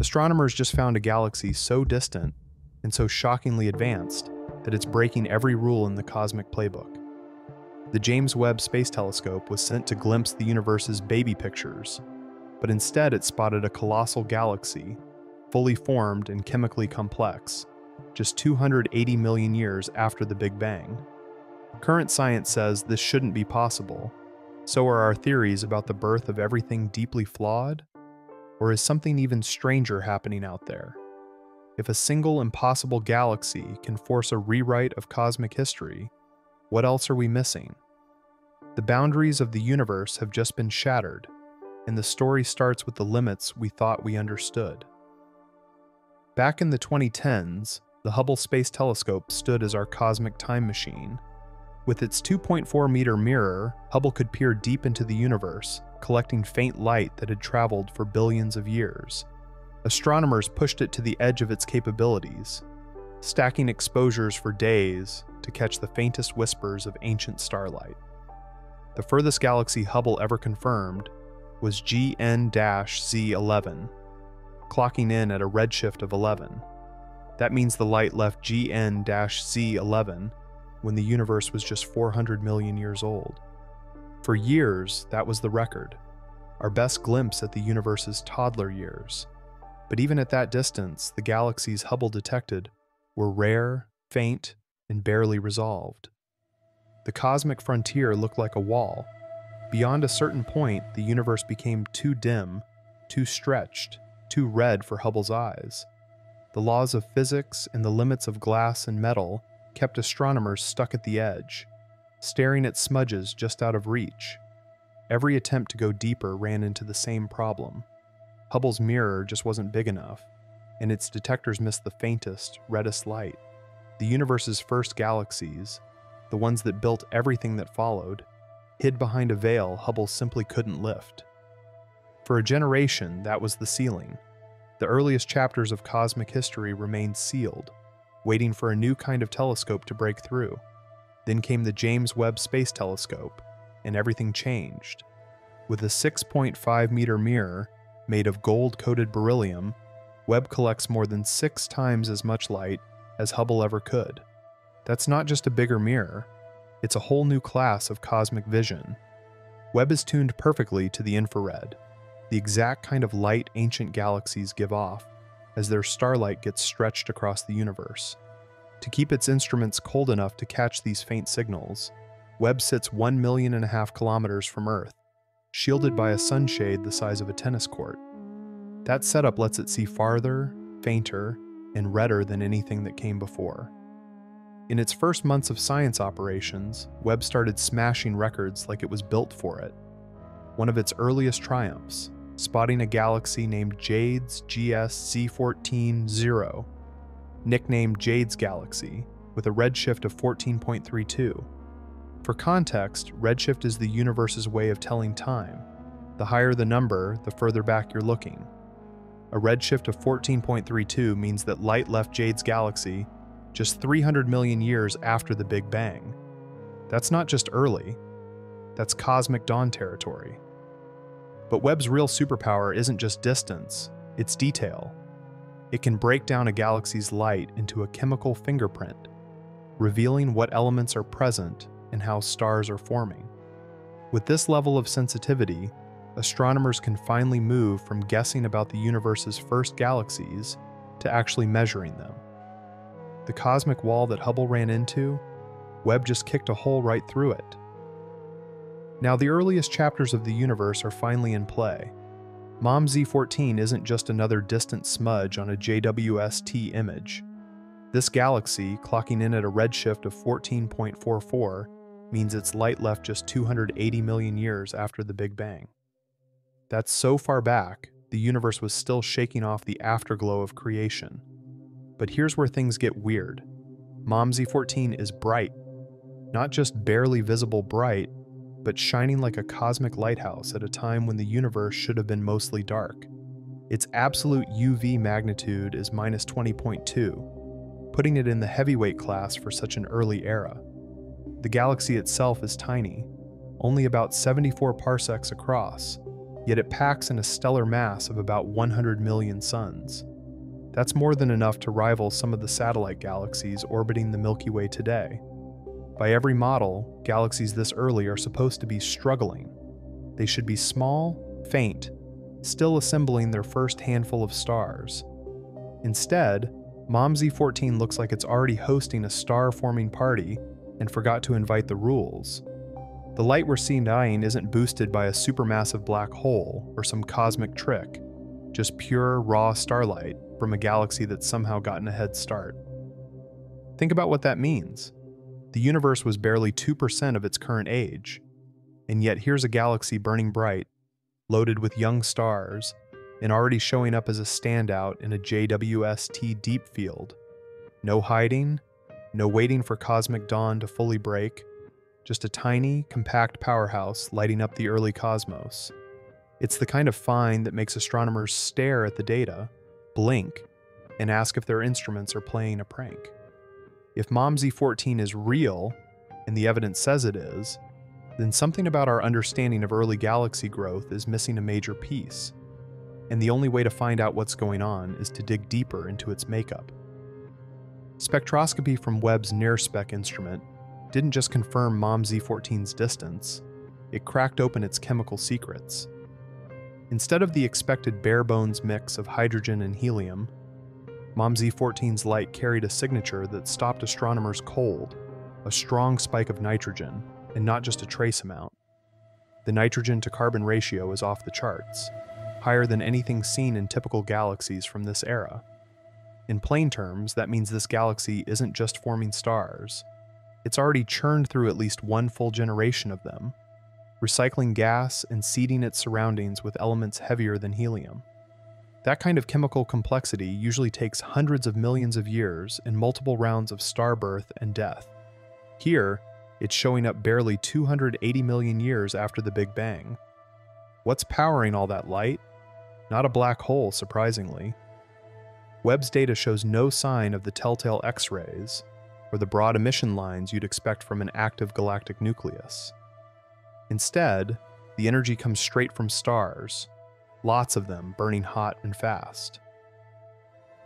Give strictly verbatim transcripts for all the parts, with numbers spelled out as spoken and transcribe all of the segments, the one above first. Astronomers just found a galaxy so distant and so shockingly advanced that it's breaking every rule in the cosmic playbook. The James Webb Space Telescope was sent to glimpse the universe's baby pictures, but instead it spotted a colossal galaxy, fully formed and chemically complex, just two hundred eighty million years after the Big Bang. Current science says this shouldn't be possible. So are our theories about the birth of everything deeply flawed? Or is something even stranger happening out there? If a single impossible galaxy can force a rewrite of cosmic history, what else are we missing? The boundaries of the universe have just been shattered, and the story starts with the limits we thought we understood. Back in the twenty tens, the Hubble Space Telescope stood as our cosmic time machine. With its two point four meter mirror, Hubble could peer deep into the universe, collecting faint light that had traveled for billions of years. Astronomers pushed it to the edge of its capabilities, stacking exposures for days to catch the faintest whispers of ancient starlight. The furthest galaxy Hubble ever confirmed was G N Z eleven, clocking in at a redshift of eleven. That means the light left G N Z eleven when the universe was just four hundred million years old. For years, that was the record, our best glimpse at the universe's toddler years. But even at that distance, the galaxies Hubble detected were rare, faint, and barely resolved. The cosmic frontier looked like a wall. Beyond a certain point, the universe became too dim, too stretched, too red for Hubble's eyes. The laws of physics and the limits of glass and metal kept astronomers stuck at the edge, staring at smudges just out of reach. Every attempt to go deeper ran into the same problem. Hubble's mirror just wasn't big enough, and its detectors missed the faintest, reddest light. The universe's first galaxies, the ones that built everything that followed, hid behind a veil Hubble simply couldn't lift. For a generation, that was the ceiling. The earliest chapters of cosmic history remained sealed, waiting for a new kind of telescope to break through. Then came the James Webb Space Telescope, and everything changed. With a six point five meter mirror made of gold-coated beryllium, Webb collects more than six times as much light as Hubble ever could. That's not just a bigger mirror, it's a whole new class of cosmic vision. Webb is tuned perfectly to the infrared, the exact kind of light ancient galaxies give off as their starlight gets stretched across the universe. To keep its instruments cold enough to catch these faint signals, Webb sits one million and a half kilometers from Earth, shielded by a sunshade the size of a tennis court. That setup lets it see farther, fainter, and redder than anything that came before. In its first months of science operations, Webb started smashing records like it was built for it. One of its earliest triumphs, spotting a galaxy named JADES G S z fourteen dash zero, nicknamed JADES Galaxy, with a redshift of fourteen point three two. For context, redshift is the universe's way of telling time. The higher the number, the further back you're looking. A redshift of fourteen point three two means that light left JADES Galaxy just three hundred million years after the Big Bang. That's not just early, that's cosmic dawn territory. But Webb's real superpower isn't just distance, it's detail. It can break down a galaxy's light into a chemical fingerprint, revealing what elements are present and how stars are forming. With this level of sensitivity, astronomers can finally move from guessing about the universe's first galaxies to actually measuring them. The cosmic wall that Hubble ran into, Webb just kicked a hole right through it. Now the earliest chapters of the universe are finally in play. MoM z fourteen isn't just another distant smudge on a J W S T image. This galaxy, clocking in at a redshift of fourteen point four four, means its light left just two hundred eighty million years after the Big Bang. That's so far back, the universe was still shaking off the afterglow of creation. But here's where things get weird. MoM z fourteen is bright, not just barely visible bright, but shining like a cosmic lighthouse at a time when the universe should have been mostly dark. Its absolute U V magnitude is minus twenty point two, putting it in the heavyweight class for such an early era. The galaxy itself is tiny, only about seventy-four parsecs across, yet it packs in a stellar mass of about one hundred million suns. That's more than enough to rival some of the satellite galaxies orbiting the Milky Way today. By every model, galaxies this early are supposed to be struggling. They should be small, faint, still assembling their first handful of stars. Instead, MoM z fourteen looks like it's already hosting a star-forming party and forgot to invite the rules. The light we're seeing dying isn't boosted by a supermassive black hole or some cosmic trick, just pure, raw starlight from a galaxy that's somehow gotten a head start. Think about what that means. The universe was barely two percent of its current age, and yet here's a galaxy burning bright, loaded with young stars, and already showing up as a standout in a J W S T deep field. No hiding, no waiting for cosmic dawn to fully break, just a tiny, compact powerhouse lighting up the early cosmos. It's the kind of find that makes astronomers stare at the data, blink, and ask if their instruments are playing a prank. If MoM z fourteen is real, and the evidence says it is, then something about our understanding of early galaxy growth is missing a major piece, and the only way to find out what's going on is to dig deeper into its makeup. Spectroscopy from Webb's NIRSpec instrument didn't just confirm MoM z fourteen's distance, it cracked open its chemical secrets. Instead of the expected bare-bones mix of hydrogen and helium, MoM z fourteen's light carried a signature that stopped astronomers cold, a strong spike of nitrogen, and not just a trace amount. The nitrogen-to-carbon ratio is off the charts, higher than anything seen in typical galaxies from this era. In plain terms, that means this galaxy isn't just forming stars. It's already churned through at least one full generation of them, recycling gas and seeding its surroundings with elements heavier than helium. That kind of chemical complexity usually takes hundreds of millions of years and multiple rounds of star birth and death. Here, it's showing up barely two hundred eighty million years after the Big Bang. What's powering all that light? Not a black hole, surprisingly. Webb's data shows no sign of the telltale X-rays, or the broad emission lines you'd expect from an active galactic nucleus. Instead, the energy comes straight from stars, lots of them burning hot and fast.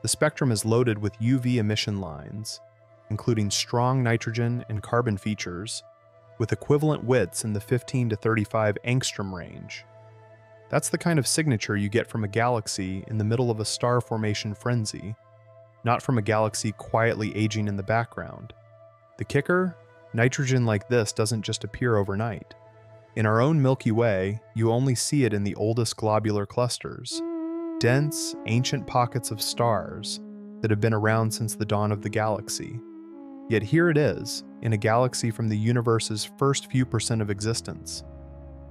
The spectrum is loaded with U V emission lines, including strong nitrogen and carbon features, with equivalent widths in the fifteen to thirty-five angstrom range. That's the kind of signature you get from a galaxy in the middle of a star formation frenzy, not from a galaxy quietly aging in the background. The kicker? Nitrogen like this doesn't just appear overnight. In our own Milky Way, you only see it in the oldest globular clusters, dense, ancient pockets of stars that have been around since the dawn of the galaxy. Yet here it is, in a galaxy from the universe's first few percent of existence.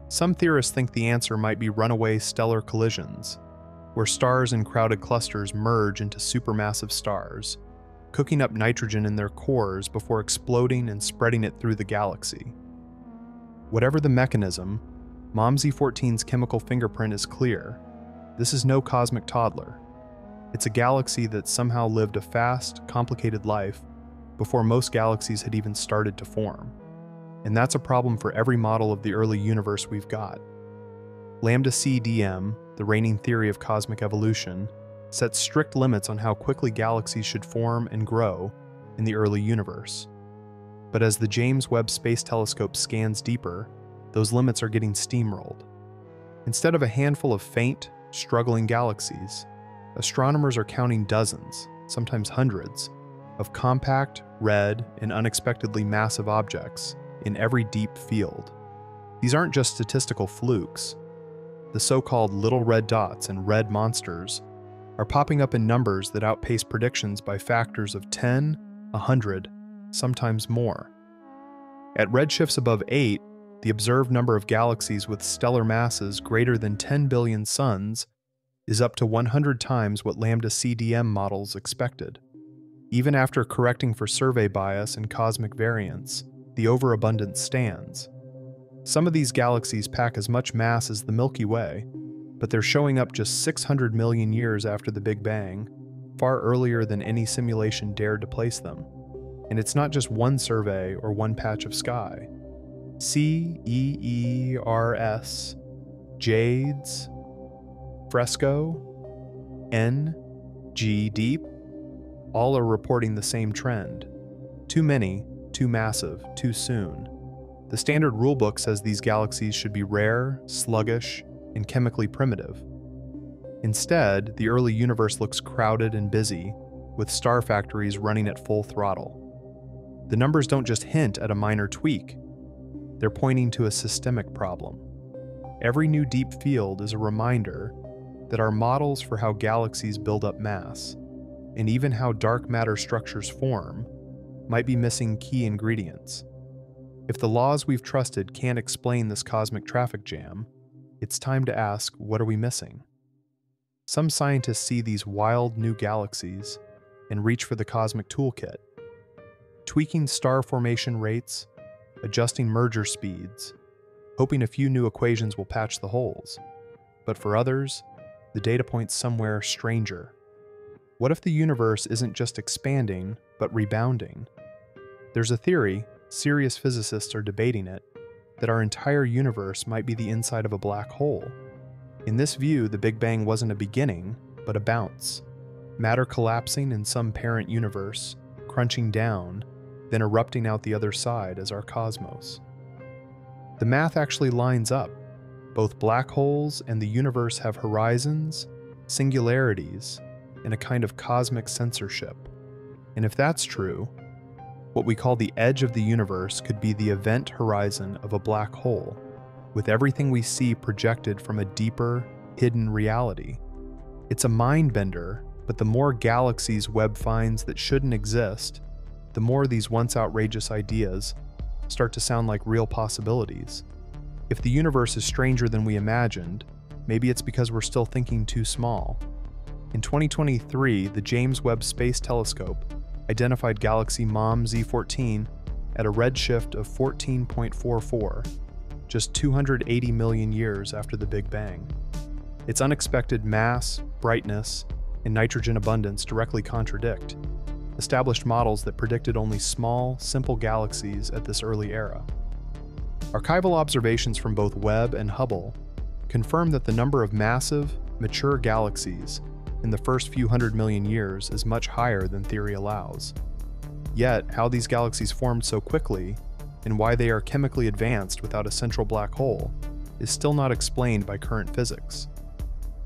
Some theorists think the answer might be runaway stellar collisions, where stars in crowded clusters merge into supermassive stars, cooking up nitrogen in their cores before exploding and spreading it through the galaxy. Whatever the mechanism, MoM z fourteen's chemical fingerprint is clear. This is no cosmic toddler. It's a galaxy that somehow lived a fast, complicated life before most galaxies had even started to form. And that's a problem for every model of the early universe we've got. Lambda C D M, the reigning theory of cosmic evolution, sets strict limits on how quickly galaxies should form and grow in the early universe. But as the James Webb Space Telescope scans deeper, those limits are getting steamrolled. Instead of a handful of faint, struggling galaxies, astronomers are counting dozens, sometimes hundreds, of compact, red, and unexpectedly massive objects in every deep field. These aren't just statistical flukes. The so-called little red dots and red monsters are popping up in numbers that outpace predictions by factors of ten, one hundred, sometimes more. At redshifts above eight, the observed number of galaxies with stellar masses greater than ten billion suns is up to one hundred times what Lambda C D M models expected. Even after correcting for survey bias and cosmic variance, the overabundance stands. Some of these galaxies pack as much mass as the Milky Way, but they're showing up just six hundred million years after the Big Bang, far earlier than any simulation dared to place them. And it's not just one survey or one patch of sky. C E E R S, JADES, FRESCO, N, G Deep, all are reporting the same trend. Too many, too massive, too soon. The standard rulebook says these galaxies should be rare, sluggish, and chemically primitive. Instead, the early universe looks crowded and busy, with star factories running at full throttle. The numbers don't just hint at a minor tweak. They're pointing to a systemic problem. Every new deep field is a reminder that our models for how galaxies build up mass, and even how dark matter structures form, might be missing key ingredients. If the laws we've trusted can't explain this cosmic traffic jam, it's time to ask, what are we missing? Some scientists see these wild new galaxies and reach for the cosmic toolkit. Tweaking star formation rates, adjusting merger speeds, hoping a few new equations will patch the holes. But for others, the data point's somewhere stranger. What if the universe isn't just expanding, but rebounding? There's a theory, serious physicists are debating it, that our entire universe might be the inside of a black hole. In this view, the Big Bang wasn't a beginning, but a bounce. Matter collapsing in some parent universe, crunching down, then erupting out the other side as our cosmos. The math actually lines up. Both black holes and the universe have horizons, singularities, and a kind of cosmic censorship. And if that's true, what we call the edge of the universe could be the event horizon of a black hole, with everything we see projected from a deeper, hidden reality. It's a mind-bender, but the more galaxies Webb finds that shouldn't exist, the more these once outrageous ideas start to sound like real possibilities. If the universe is stranger than we imagined, maybe it's because we're still thinking too small. In twenty twenty-three, the James Webb Space Telescope identified galaxy MoM Z fourteen at a redshift of fourteen point four four, just two hundred eighty million years after the Big Bang. Its unexpected mass, brightness, and nitrogen abundance directly contradict established models that predicted only small, simple galaxies at this early era. Archival observations from both Webb and Hubble confirm that the number of massive, mature galaxies in the first few hundred million years is much higher than theory allows. Yet, how these galaxies formed so quickly, and why they are chemically advanced without a central black hole, is still not explained by current physics.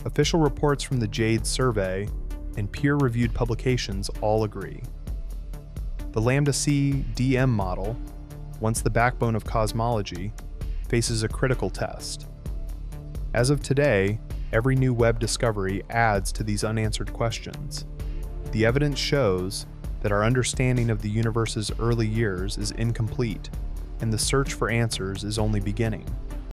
Official reports from the JADES survey and peer-reviewed publications all agree. The Lambda C D M model, once the backbone of cosmology, faces a critical test. As of today, every new Webb discovery adds to these unanswered questions. The evidence shows that our understanding of the universe's early years is incomplete, and the search for answers is only beginning.